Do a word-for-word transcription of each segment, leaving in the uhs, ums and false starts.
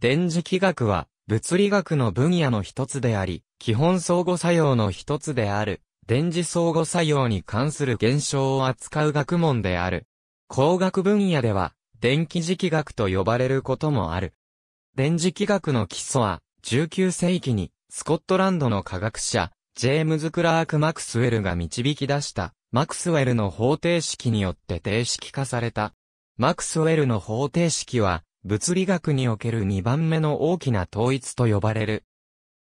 電磁気学は物理学の分野の一つであり、基本相互作用の一つである、電磁相互作用に関する現象を扱う学問である。工学分野では、電気磁気学と呼ばれることもある。電磁気学の基礎は、じゅうきゅうせいきに、スコットランドの科学者、ジェームズ・クラーク・マクスウェルが導き出した、マクスウェルの方程式によって定式化された。マクスウェルの方程式は、物理学におけるにばんめの大きな統一と呼ばれる。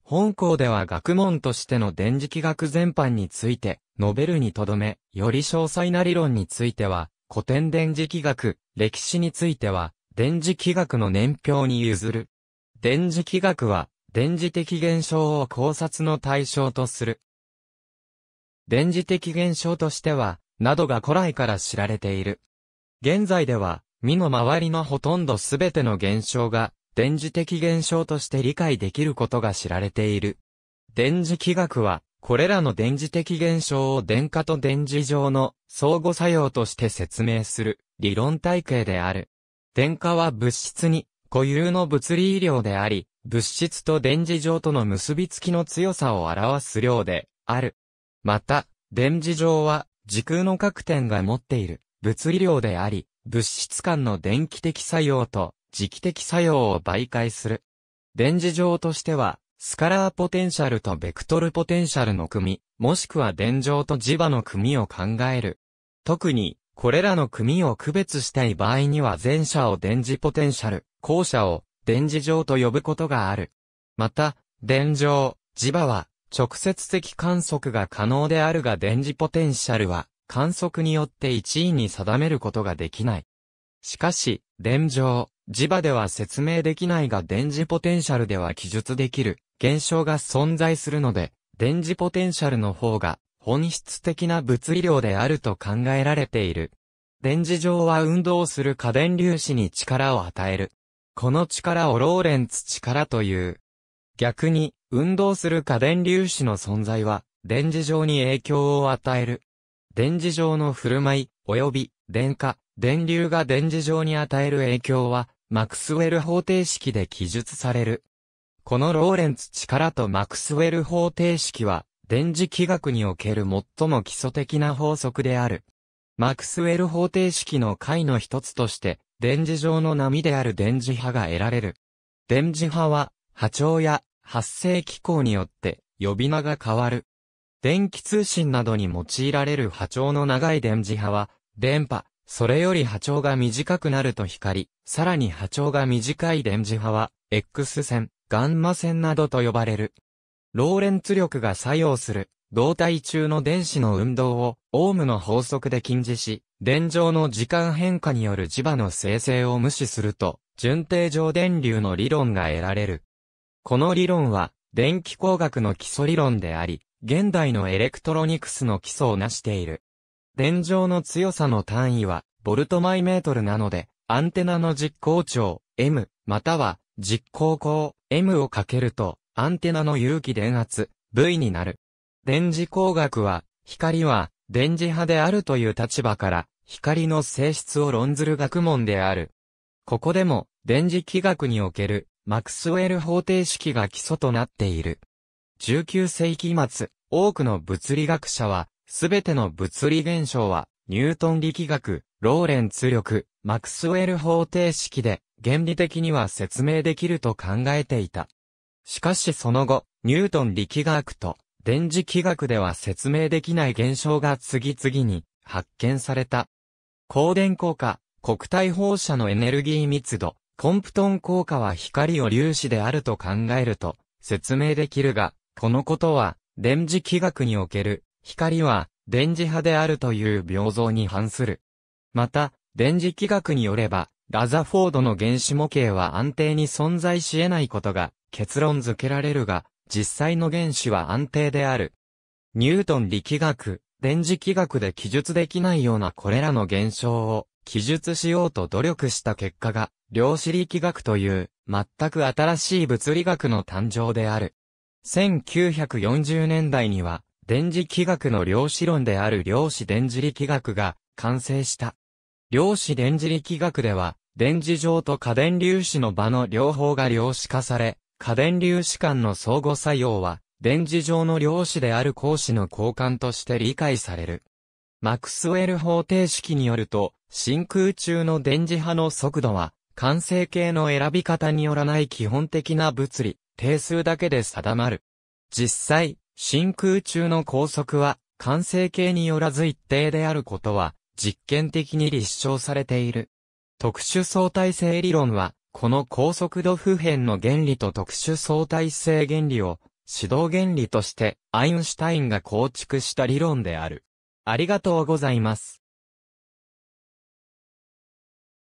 本項では学問としての電磁気学全般について、述べるにとどめ、より詳細な理論については、古典電磁気学、歴史については、電磁気学の年表に譲る。電磁気学は、電磁的現象を考察の対象とする。電磁的現象としては、などが古来から知られている。現在では、身の回りのほとんどすべての現象が、電磁的現象として理解できることが知られている。電磁気学は、これらの電磁的現象を電荷と電磁上の相互作用として説明する理論体系である。電荷は物質に固有の物理量であり、物質と電磁上との結びつきの強さを表す量である。また、電磁上は時空の各点が持っている物理量であり、物質間の電気的作用と磁気的作用を媒介する。電磁上としては、スカラーポテンシャルとベクトルポテンシャルの組、もしくは電場と磁場の組を考える。特に、これらの組を区別したい場合には前者を電磁ポテンシャル、後者を電磁場と呼ぶことがある。また、電場、磁場は直接的観測が可能であるが電磁ポテンシャルは観測によって一位に定めることができない。しかし、電場、磁場では説明できないが電磁ポテンシャルでは記述できる。現象が存在するので、電磁ポテンシャルの方が本質的な物理量であると考えられている。電磁上は運動する過電粒子に力を与える。この力をローレンツ力という。逆に、運動する過電粒子の存在は、電磁上に影響を与える。電磁上の振る舞い、及び、電荷、電流が電磁上に与える影響は、マクスウェル方程式で記述される。このローレンツ力とマクスウェル方程式は、電磁気学における最も基礎的な法則である。マクスウェル方程式の解の一つとして、電磁上の波である電磁波が得られる。電磁波は、波長や発生機構によって呼び名が変わる。電気通信などに用いられる波長の長い電磁波は、電波、それより波長が短くなると光、さらに波長が短い電磁波は、X線。ガンマ線などと呼ばれる。ローレンツ力が作用する導体中の電子の運動をオームの法則で禁止し、電場の時間変化による磁場の生成を無視すると、準定常電流の理論が得られる。この理論は電気工学の基礎理論であり、現代のエレクトロニクスの基礎を成している。電場の強さの単位はボルトマイメートルなので、アンテナの実行長 エム または実行高 エム をかけると、アンテナの有機電圧 ブイ になる。電磁工学は、光は電磁波であるという立場から、光の性質を論ずる学問である。ここでも、電磁気学における、マクスウェル方程式が基礎となっている。じゅうきゅうせいきまつ、多くの物理学者は、すべての物理現象は、ニュートン力学、ローレンツ力、マクスウェル方程式で、原理的には説明できると考えていた。しかしその後、ニュートン力学と電磁気学では説明できない現象が次々に発見された。光電効果、黒体放射のエネルギー密度、コンプトン効果は光を粒子であると考えると説明できるが、このことは電磁気学における光は電磁波であるという病像に反する。また、電磁気学によれば、ラザフォードの原子模型は安定に存在し得ないことが結論付けられるが、実際の原子は安定である。ニュートン力学、電磁気学で記述できないようなこれらの現象を記述しようと努力した結果が、量子力学という全く新しい物理学の誕生である。せんきゅうひゃくよんじゅうねんだいには、電磁気学の量子論である量子電磁力学が完成した。量子電磁力学では、電磁場と過電粒子の場の両方が量子化され、過電粒子間の相互作用は、電磁場の量子である光子の交換として理解される。マクスウェル方程式によると、真空中の電磁波の速度は、完成形の選び方によらない基本的な物理、定数だけで定まる。実際、真空中の光速は、完成形によらず一定であることは、実験的に立証されている。特殊相対性理論は、この高速度普遍の原理と特殊相対性原理を、指導原理として、アインシュタインが構築した理論である。ありがとうございます。